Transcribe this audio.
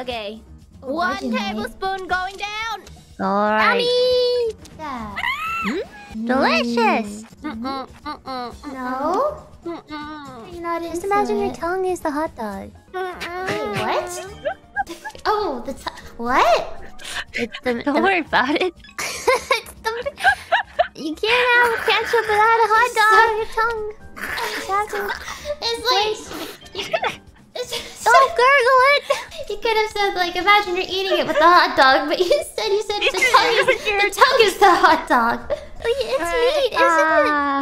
Okay. Oh, one tablespoon going down. All right. Yummy. Yeah. Mm? Delicious. Mm-mm, mm-mm, mm-mm. No. Mm-mm. Not just imagine it. Your tongue is the hot dog. Mm-mm. Wait, what? Oh, the what? It's the, don't worry about it. It's the, you can't have ketchup without a hot dog on your tongue. It's like... Don't gurgle it! You could have said, like, imagine you're eating it with the hot dog, but you said the tongue is the hot dog. Like, it's meat, isn't it?